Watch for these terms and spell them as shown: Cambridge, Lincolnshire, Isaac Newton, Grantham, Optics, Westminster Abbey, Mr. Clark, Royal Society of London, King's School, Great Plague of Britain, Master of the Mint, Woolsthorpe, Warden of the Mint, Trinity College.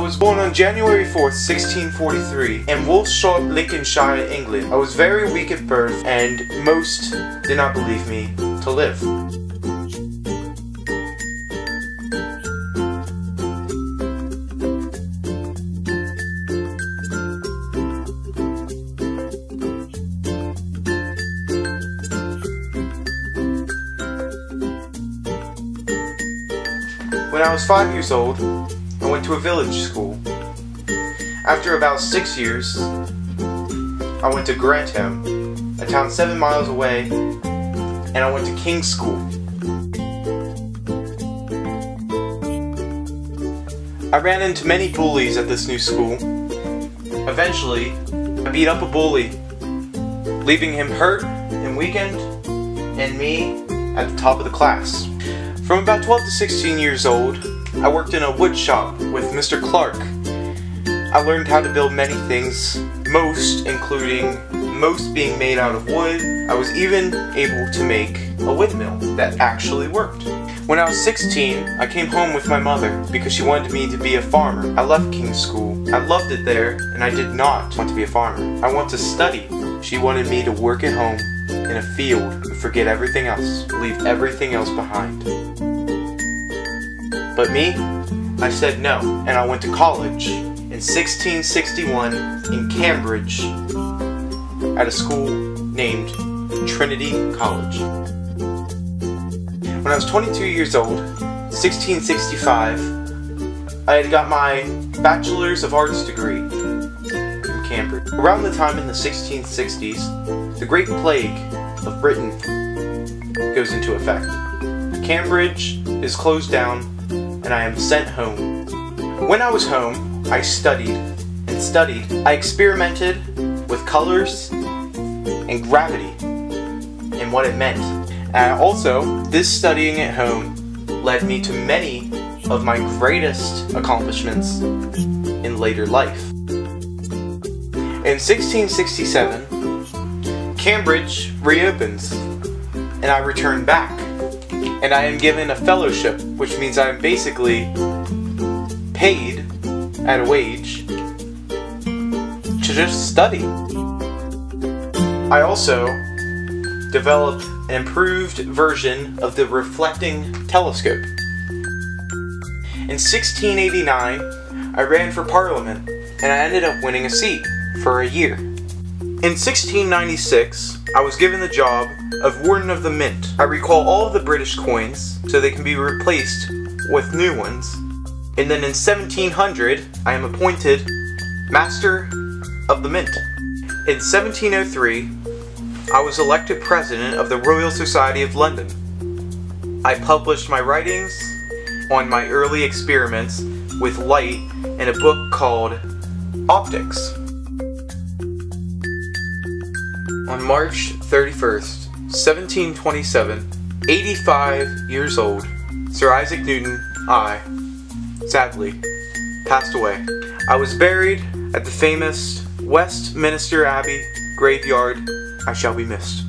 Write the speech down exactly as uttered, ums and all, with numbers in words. was born on January fourth, sixteen forty-three, in Woolsthorpe, Lincolnshire, England. I was very weak at birth, and most did not believe me to live. When I was five years old, I went to a village school. After about six years, I went to Grantham, a town seven miles away, and I went to King's School. I ran into many bullies at this new school. Eventually, I beat up a bully, leaving him hurt and weakened, and me at the top of the class. From about twelve to sixteen years old, I worked in a wood shop with Mister Clark. I learned how to build many things, most including most being made out of wood. I was even able to make a windmill that actually worked. When I was sixteen, I came home with my mother because she wanted me to be a farmer. I left King's School. I loved it there, and I did not want to be a farmer. I want to study. She wanted me to work at home in a field and forget everything else, leave everything else behind. But me, I said no, and I went to college in sixteen sixty-one in Cambridge at a school named Trinity College. When I was twenty-two years old, sixteen sixty-five, I had got my Bachelor's of Arts degree from Cambridge. Around the time in the sixteen sixties, the Great Plague of Britain goes into effect. Cambridge is closed down, and I am sent home. When I was home, I studied and studied. I experimented with colors and gravity and what it meant. And also, this studying at home led me to many of my greatest accomplishments in later life. In sixteen sixty-seven, Cambridge reopens, and I return back. And I am given a fellowship, which means I am basically paid at a wage to just study. I also developed an improved version of the reflecting telescope. In sixteen eighty-nine, I ran for Parliament, and I ended up winning a seat for a year. In sixteen ninety-six, I was given the job of Warden of the Mint. I recall all of the British coins so they can be replaced with new ones. And then in seventeen hundred, I am appointed Master of the Mint. In seventeen oh three, I was elected President of the Royal Society of London. I published my writings on my early experiments with light in a book called Optics. On March thirty-first, seventeen twenty-seven, eighty-five years old, Sir Isaac Newton, I, sadly, passed away. I was buried at the famous Westminster Abbey graveyard. I shall be missed.